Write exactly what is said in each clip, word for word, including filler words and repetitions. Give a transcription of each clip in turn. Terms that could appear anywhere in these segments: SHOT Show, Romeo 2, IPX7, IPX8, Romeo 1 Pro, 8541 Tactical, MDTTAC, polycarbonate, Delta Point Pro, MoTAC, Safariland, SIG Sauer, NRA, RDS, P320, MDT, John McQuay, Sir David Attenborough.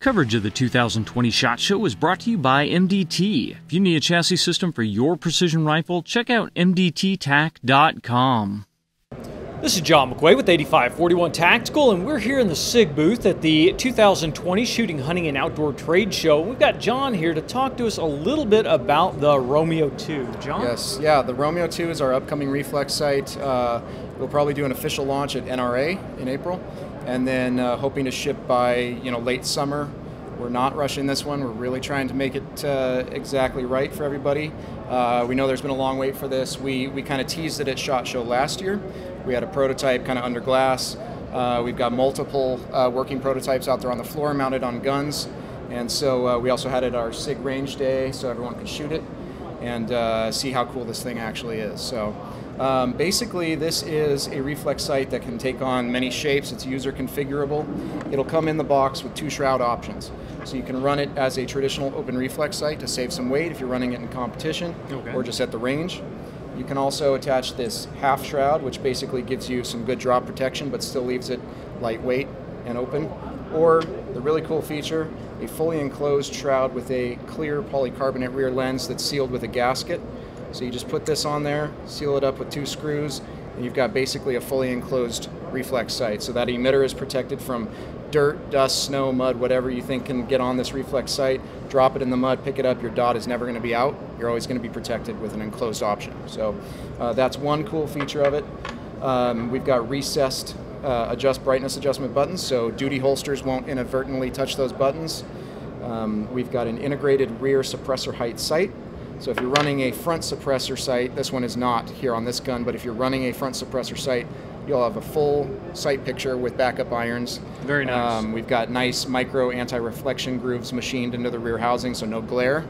Coverage of the two thousand twenty SHOT Show is brought to you by M D T. If you need a chassis system for your precision rifle, check out M D T T A C dot com. This is John McQuay with eighty-five forty-one Tactical, and we're here in the SIG booth at the two thousand twenty Shooting, Hunting, and Outdoor Trade Show. We've got John here to talk to us a little bit about the Romeo two. John? Yes, yeah, the Romeo two is our upcoming reflex sight. Uh, we'll probably do an official launch at N R A in April, and then uh, hoping to ship by you know late summer. We're not rushing this one. We're really trying to make it uh, exactly right for everybody. Uh, we know there's been a long wait for this. We, we kind of teased it at SHOT Show last year. We had a prototype kind of under glass. Uh, we've got multiple uh, working prototypes out there on the floor mounted on guns. And so uh, we also had it our SIG range day so everyone could shoot it and uh, see how cool this thing actually is. So um, basically this is a reflex sight that can take on many shapes. It's user configurable. It'll come in the box with two shroud options. So you can run it as a traditional open reflex sight to save some weight if you're running it in competition okay. or just at the range. You can also attach this half shroud, which basically gives you some good drop protection, but still leaves it lightweight and open. Or the really cool feature, a fully enclosed shroud with a clear polycarbonate rear lens that's sealed with a gasket. So you just put this on there, seal it up with two screws, and you've got basically a fully enclosed reflex sight. So that emitter is protected from dirt, dust, snow, mud, whatever you think can get on this reflex sight. Drop it in the mud, pick it up, your dot is never going to be out. You're always going to be protected with an enclosed option. So uh, that's one cool feature of it. Um, we've got recessed uh, adjust brightness adjustment buttons, so duty holsters won't inadvertently touch those buttons. Um, we've got an integrated rear suppressor height sight. So if you're running a front suppressor sight, this one is not here on this gun, but if you're running a front suppressor sight, you'll have a full sight picture with backup irons. Very nice. Um, we've got nice micro anti-reflection grooves machined into the rear housing, so no glare.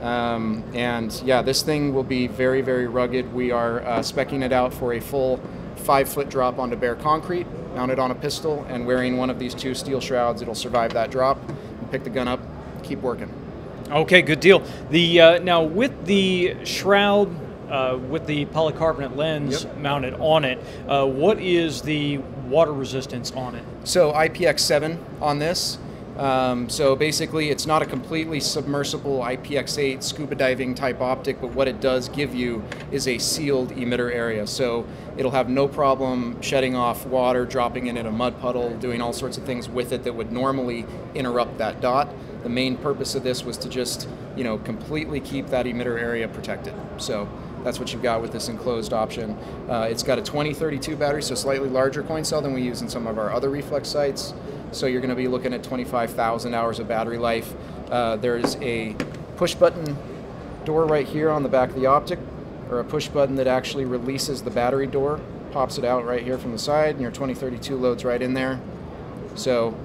Um, and yeah, this thing will be very, very rugged. We are uh, speccing it out for a full five-foot drop onto bare concrete, mounted on a pistol, and wearing one of these two steel shrouds, it'll survive that drop. Pick the gun up, keep working. Okay, good deal. The uh, now with the shroud, Uh, with the polycarbonate lens yep. mounted on it, uh, what is the water resistance on it? So I P X seven on this. Um, so basically it's not a completely submersible I P X eight scuba diving type optic, but what it does give you is a sealed emitter area. So it'll have no problem shedding off water, dropping it in a mud puddle, doing all sorts of things with it that would normally interrupt that dot. The main purpose of this was to just, you know, completely keep that emitter area protected. So that's what you've got with this enclosed option. Uh, it's got a twenty thirty-two battery, so slightly larger coin cell than we use in some of our other reflex sights. So you're going to be looking at twenty-five thousand hours of battery life. Uh, there's a push button door right here on the back of the optic, or a push button that actually releases the battery door, pops it out right here from the side, and your twenty thirty-two loads right in there. So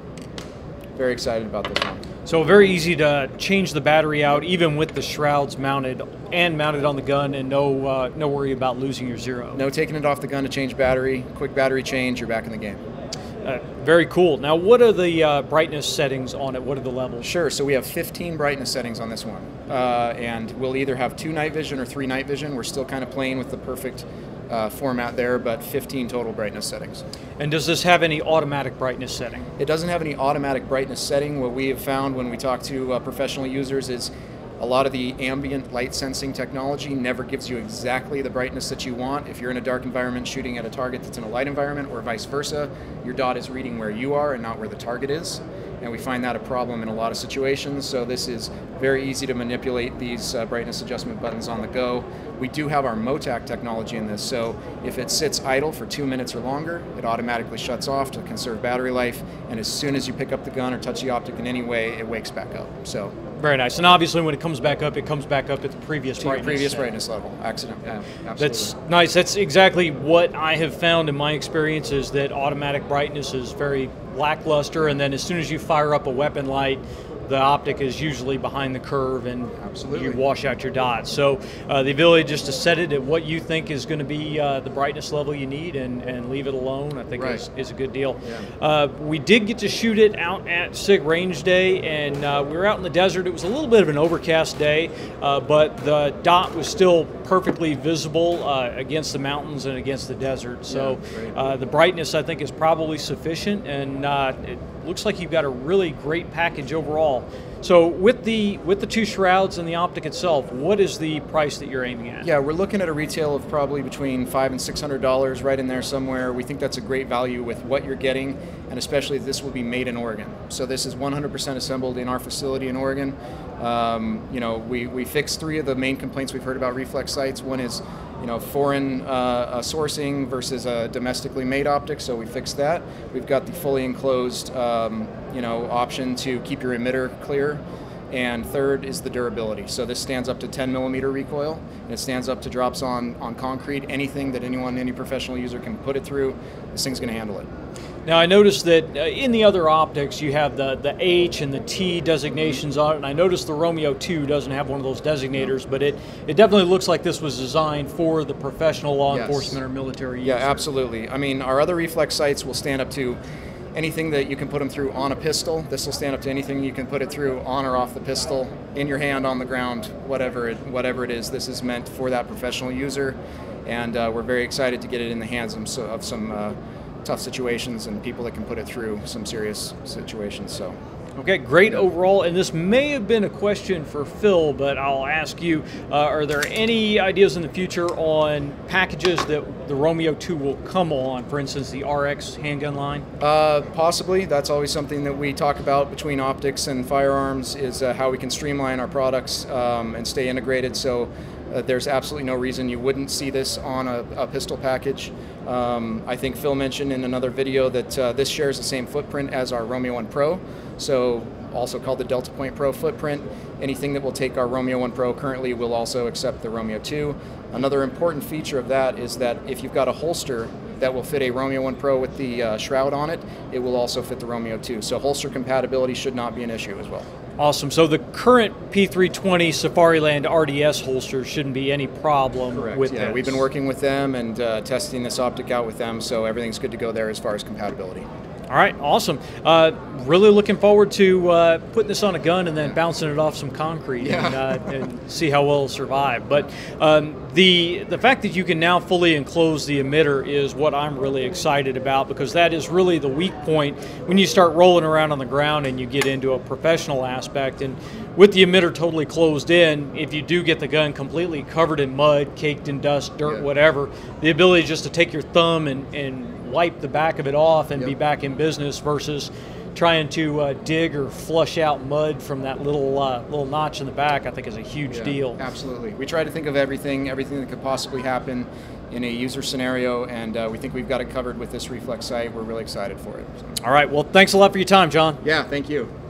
very excited about this one. So very easy to change the battery out, even with the shrouds mounted and mounted on the gun, and no uh, no worry about losing your zero. No taking it off the gun to change battery. Quick battery change, you're back in the game. Uh, very cool. Now, what are the uh, brightness settings on it? What are the levels? Sure. So we have fifteen brightness settings on this one, uh, and we'll either have two night vision or three night vision. We're still kind of playing with the perfect Uh, format there, but fifteen total brightness settings. And does this have any automatic brightness setting? It doesn't have any automatic brightness setting. What we have found when we talk to uh, professional users is a lot of the ambient light sensing technology never gives you exactly the brightness that you want. If you're in a dark environment shooting at a target that's in a light environment, or vice versa, your dot is reading where you are and not where the target is. And we find that a problem in a lot of situations. So this is very easy to manipulate these uh, brightness adjustment buttons on the go. We do have our MoTAC technology in this. So if it sits idle for two minutes or longer, it automatically shuts off to conserve battery life. And as soon as you pick up the gun or touch the optic in any way, it wakes back up. So very nice. And obviously when it comes back up, it comes back up at the previous brightness, previous brightness level. Accident. Yeah, absolutely. That's nice. That's exactly what I have found in my experience, is that automatic brightness is very lackluster, and then as soon as you fire up a weapon light, the optic is usually behind the curve and Absolutely. You wash out your dots. So uh, the ability just to set it at what you think is going to be uh, the brightness level you need and, and leave it alone, I think right. is, is a good deal. Yeah. Uh, we did get to shoot it out at SIG Range Day, and uh, we were out in the desert. It was a little bit of an overcast day, uh, but the dot was still perfectly visible uh, against the mountains and against the desert. So yeah, uh, the brightness, I think, is probably sufficient, and uh, it, looks like you've got a really great package overall. So with the with the two shrouds and the optic itself, what is the price that you're aiming at? Yeah, we're looking at a retail of probably between five and six hundred dollars, right in there somewhere. We think that's a great value with what you're getting, and especially this will be made in Oregon. So this is one hundred percent assembled in our facility in Oregon. Um, you know, we we fixed three of the main complaints we've heard about reflex sights. One is, you know, foreign uh, uh, sourcing versus a domestically made optic, so we fixed that. We've got the fully enclosed, um, you know, option to keep your emitter clear. And third is the durability. So this stands up to ten millimeter recoil, and it stands up to drops on, on concrete, anything that anyone, any professional user can put it through, this thing's gonna handle it. Now I noticed that in the other optics you have the, the H and the T designations on it, and I noticed the Romeo two doesn't have one of those designators, no. but it, it definitely looks like this was designed for the professional law yes. enforcement or military yeah, user. Yeah, absolutely. I mean, our other reflex sights will stand up to anything that you can put them through on a pistol. This will stand up to anything you can put it through on or off the pistol, in your hand, on the ground, whatever it, whatever it is. This is meant for that professional user, and uh, we're very excited to get it in the hands of some, of some uh, tough situations and people that can put it through some serious situations. So. Okay, great overall, and this may have been a question for Phil, but I'll ask you, uh, are there any ideas in the future on packages that the Romeo two will come on, for instance, the R X handgun line? Uh, possibly. That's always something that we talk about between optics and firearms, is uh, how we can streamline our products um, and stay integrated. So. Uh, there's absolutely no reason you wouldn't see this on a, a pistol package. Um, I think Phil mentioned in another video that uh, this shares the same footprint as our Romeo one Pro, so also called the Delta Point Pro footprint. Anything that will take our Romeo one Pro currently will also accept the Romeo two. Another important feature of that is that if you've got a holster that will fit a Romeo one Pro with the uh, shroud on it, it will also fit the Romeo two. So holster compatibility should not be an issue as well. Awesome. So the current P three twenty Safariland R D S holster shouldn't be any problem Correct. with yeah, that. We've been working with them and uh, testing this optic out with them, so everything's good to go there as far as compatibility. All right, awesome. Uh, really looking forward to uh, putting this on a gun and then bouncing it off some concrete yeah. and, uh, and see how well it'll survive. But um, the the fact that you can now fully enclose the emitter is what I'm really excited about, because that is really the weak point when you start rolling around on the ground and you get into a professional aspect. And with the emitter totally closed in, if you do get the gun completely covered in mud, caked in dust, dirt, yeah. whatever, the ability just to take your thumb and, and wipe the back of it off and yep. be back in business versus trying to uh, dig or flush out mud from that little uh, little notch in the back, I think is a huge yeah, deal. Absolutely. We try to think of everything, everything that could possibly happen in a user scenario, and uh, we think we've got it covered with this reflex sight. We're really excited for it. So. All right. Well, thanks a lot for your time, John. Yeah, thank you.